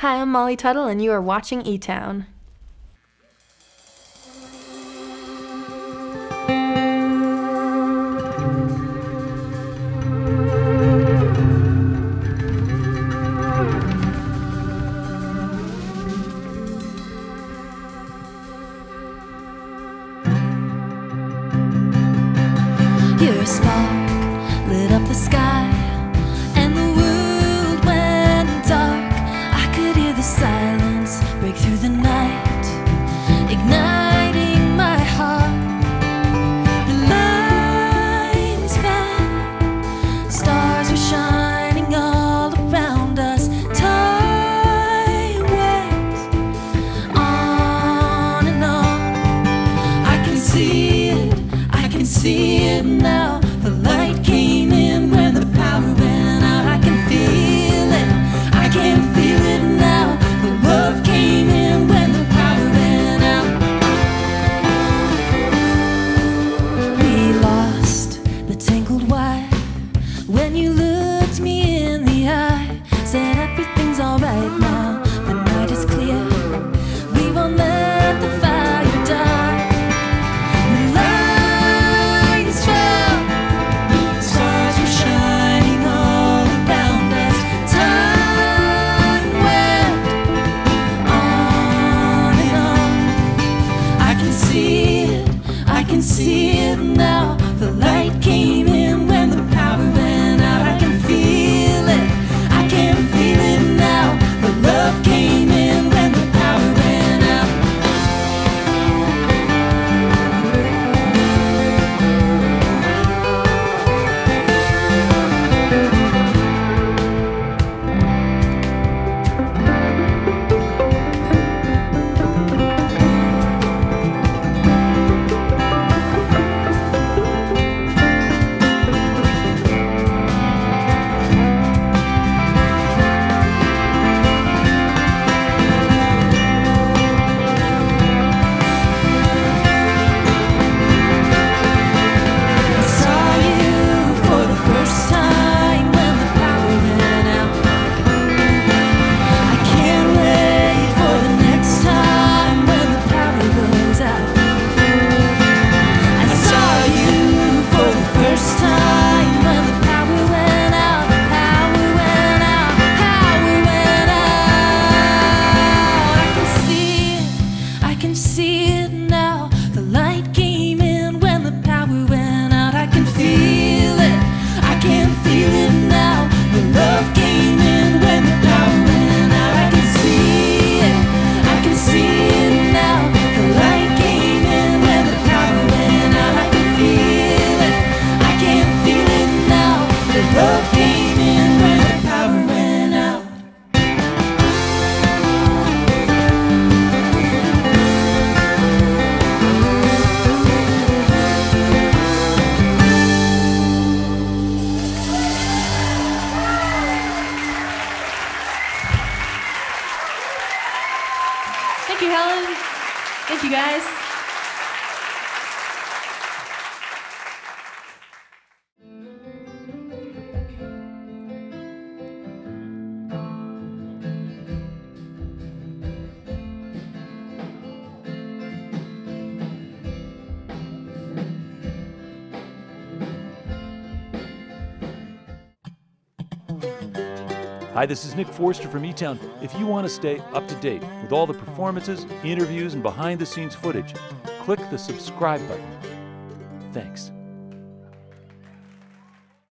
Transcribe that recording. Hi, I'm Molly Tuttle, and you are watching E-Town. Your spark lit up the sky, and the world went dark. I could hear the silence break through the night, igniting my heart. The lines ran, stars were shining all around us. Time went on and on. I can see it, I can see it now. The light came in when the power went out. I can feel it, I can feel it now. The love came in when the power went out. We lost the tangled wire when you looked me in the eye, said everything's alright now. The night is clear, we won't let the fire die. I can see it now. The light came in when the power went out. I can feel it, I can feel it now. The love came in when the power went Thank you, Helen. Thank you, guys. Hi, this is Nick Forster from E-Town. If you want to stay up to date with all the performances, interviews, and behind-the-scenes footage, click the subscribe button. Thanks.